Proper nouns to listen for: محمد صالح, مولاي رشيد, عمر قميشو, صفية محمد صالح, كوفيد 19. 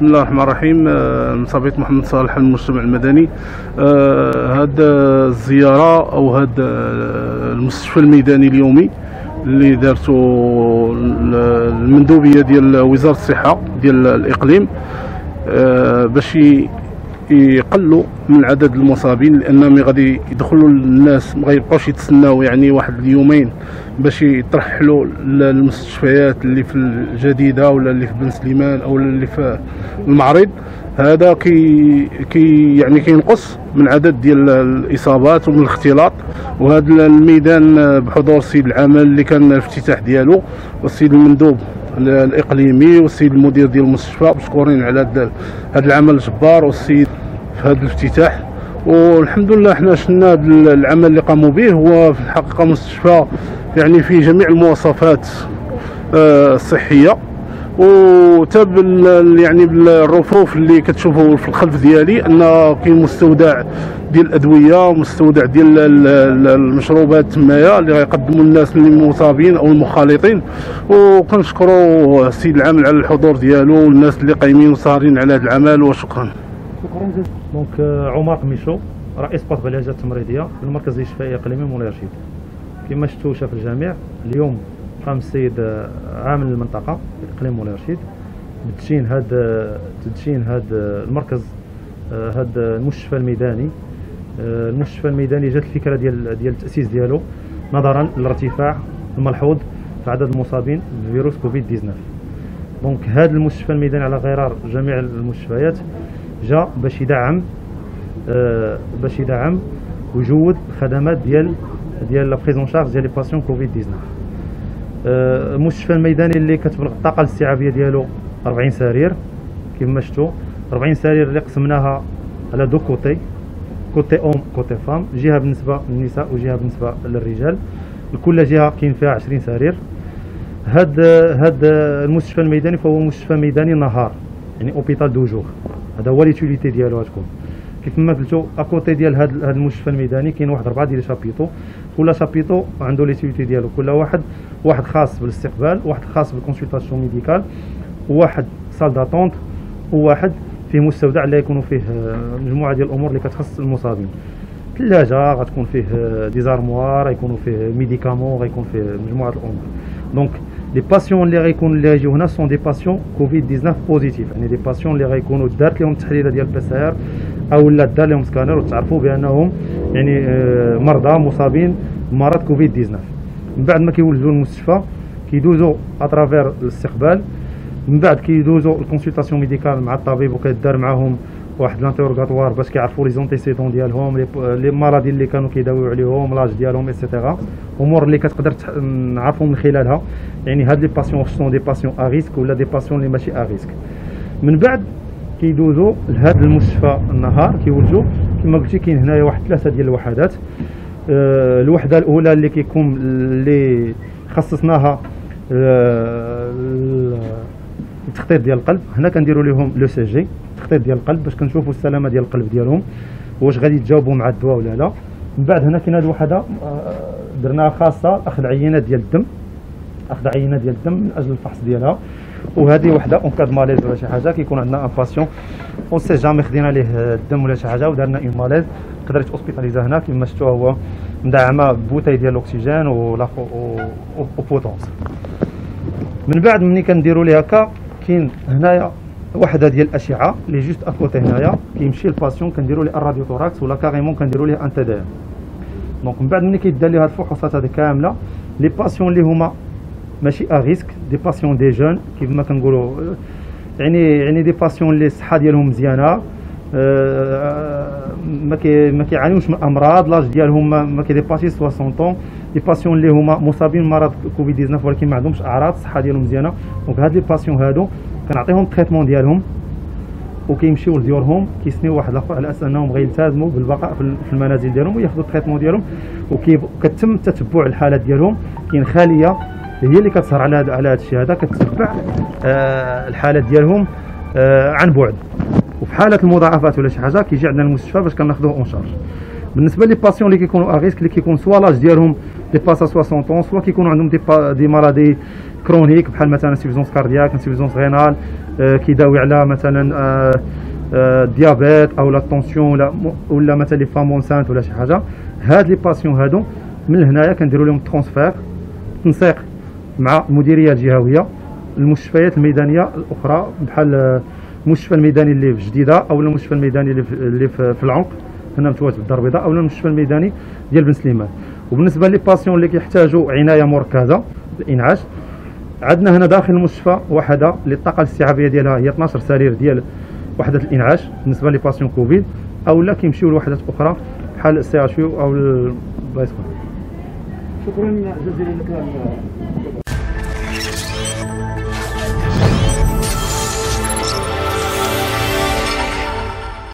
بسم الله الرحمن الرحيم. من صفية محمد صالح المجتمع المدني. هذا الزيارة أو هذا المستشفى الميداني اليومي اللي دارته المندوبية ديال وزارة الصحة ديال الإقليم باش يقلوا من عدد المصابين، لأنهم غادي يدخلوا الناس ما غيبقاوش يتسناو يعني واحد اليومين باش يترحلوا للمستشفيات اللي في الجديدة ولا اللي في بن سليمان أو اللي في المعرض. هذا يعني كينقص من عدد ديال الإصابات ومن الاختلاط. وهذا الميدان بحضور سيد العمل اللي كان الافتتاح ديالو والسيد المندوب الإقليمي والسيد المدير ديال المستشفى مشكورين على هذا العمل الجبار والسيد في هذا الافتتاح، والحمد لله حنا شفنا العمل اللي قاموا به. هو في الحقيقة مستشفى يعني فيه جميع المواصفات الصحية، وتاب يعني بالرفوف اللي كتشوفوا في الخلف ديالي ان كاين مستودع ديال الادويه ومستودع ديال المشروبات تمايا اللي غيقدموا الناس اللي مصابين او المخالطين. وكنشكروا السيد العامل على الحضور ديالو والناس اللي قايمين وساهرين على هذا العمل، وشكرا. شكرا جزيلا. دونك عمر قميشو رئيس بطاقه العلاجات التمريضيه بالمركز الاشفائي الاقليمي مولاي رشيد. كما شفتوا شاف الجميع اليوم قام السيد عامل المنطقه الاقليم مولاي رشيد بتدشين هذا المركز، هذا المستشفى الميداني. جات الفكره ديال التاسيس ديالو نظرا للارتفاع الملحوظ في عدد المصابين بفيروس كوفيد 19. دونك هذا المستشفى الميداني على غرار جميع المستشفيات جاء باش يدعم وجود خدمات ديال لا بريز اون شارج ديال لي باسيون كوفيد 19. المستشفى الميداني اللي كتبلغ الطاقه الاستيعابيه ديالو 40 سرير. كما شفتوا 40 سرير اللي قسمناها على دو كوتي، كوتي اوم كوتي فام، جهه بالنسبه للنساء وجهه بالنسبه للرجال، لكل جهه كاين فيها 20 سرير. هاد المستشفى الميداني فهو مستشفى ميداني نهار، يعني اوبيتال دو جور. هذا هو ليتيليتي ديالو. غتكون كيف ما قلتوا اكوتي ديال هاد المستشفى الميداني كاين واحد 4 ديال الشابيطو، كل شابيطو عنده ليتيليتي ديالو. كل واحد خاص بالاستقبال، واحد خاص بالكونسلطاسيون ميديكال، وواحد سال داتونت، وواحد فيه مستودع اللي يكونوا فيه مجموعه ديال الامور اللي كتخص المصابين. ثلاجه غتكون فيه ديزارموار، غيكونوا فيه ميديكامون، غيكون فيه مجموعه الامور. دونك لي باسيون اللي غيجيو هنا سون دي باسيون كوفيد 19 بوزيتيف، يعني دي باسيون اللي غيكونوا دارت لهم التحليله ديال البي سي ار او لا دار لهم سكانر وتعرفوا بانهم يعني مرضى مصابين بمرض كوفيد 19. من بعد ما كيولجوا المستشفى كيدوزوا اترافير الاستقبال، من بعد كيدوزوا الكونسلطاسيون ميديكال مع الطبيب، وكيدار معاهم واحد لانتيروغاتوار باش كيعرفوا لي زونتيسيدون ديالهم، لي مالادي اللي كانوا كيداويو عليهم، لاج ديالهم ايتترا، امور اللي كتقدر نعرفوا من خلالها يعني هاد لي باسيون سون دي باسيون ا ريسك ولا دي باسيون اللي ماشي ا ريسك. من بعد كيدوزوا لهاد المستشفى النهار كيولجوا. كما قلتي كاين هنايا واحد 3 ديال الوحدات. الوحده الاولى اللي كيكون اللي خصصناها التخطيط ديال القلب. هنا كنديروا لهم لو سي جي التخطيط ديال القلب باش كنشوفوا السلامه ديال القلب ديالهم، واش غادي يتجاوبوا مع الدواء ولا لا. من بعد هنا كاين هاد الوحده درناها خاصه اخذ عينات ديال الدم، من اجل الفحص ديالها. وهذه وحده اون كاد ماليز ولا شي حاجه كيكون عندنا ان باسيون اون سي جامي خدينا ليه الدم ولا شي حاجه ودرنا اون ماليز تقدر تهوسبيتاليزا. هنا كما شفتوا هو مدعمه ببوتاي ديال الاكسجين وبوتونس. من بعد ملي كنديروا ليه هكا كاين هنايا وحده ديال الاشعه اللي جوست اكوتي. هنايا كيمشي الباسيون كنديروا ليه الراديو توراكس ولا كاريمون كنديروا ليه ان تي دي. دونك من بعد ملي كيدار ليه هاد الفحوصات هذه كامله لي باسيون اللي هما ماشي ا ريسك، دي باسيون دي جون كيف ما كنقولوا، يعني دي باسيون اللي الصحه ديالهم مزيانه، ما كيعانيوش من امراض، لاج ديالهم ما كيديباسيش 60 طون. لي باسيون اللي هما مصابين بمرض كوفيد 19 ولكن ما عندهمش اعراض، الصحه ديالهم مزيانه. دونك هاد لي باسيون هادو كنعطيهم التريتمون ديالهم وكيمشيو لديورهم، كيسنيو واحد الاخر على اساس انهم غيلتزموا بالبقاء في المنازل ديالهم وياخذوا التريتمون ديالهم. وكتم تتبع الحالات ديالهم. كاين خاليه هي اللي كتسهر على هذا الشيء هذا، كتتبع الحالات ديالهم عن بعد. وفي حاله المضاعفات ولا شي حاجه كيجي عندنا المستشفى باش كناخذوه اون شارج. بالنسبه لي باسيون اللي كيكونوا ا ريسك، اللي كيكون سوا لاج ديالهم ديباسا 60 طون، سوا كيكونوا عندهم دي مالادي كرونيك بحال مثلا انسيفيزونس كاردياك، انسيفيزونس غينال، كيداوي على مثلا الديابيت او لا الطونسيون ولا مثلا لي فام اونسانت ولا شي حاجه. هاد لي باسيون هادو من هنايا كنديروا لهم ترونسفير تنسيق مع المديريه الجهويه، المستشفيات الميدانيه الاخرى بحال المستشفى الميداني اللي في جديده او المستشفى الميداني اللي في العنق هنا متواجد في الدار البيضاء او المستشفى الميداني ديال بن سليمان. وبالنسبه لي باسيون اللي كيحتاجوا عنايه مركزه الانعاش، عندنا هنا داخل المستشفى وحده اللي الطاقه الاستيعابيه ديالها هي 12 سرير ديال وحده الانعاش بالنسبه لي باسيون كوفيد، او لا كيمشيو لوحدات اخرى بحال السي اش يو او الله يسخن. شكرا جزيلا لك.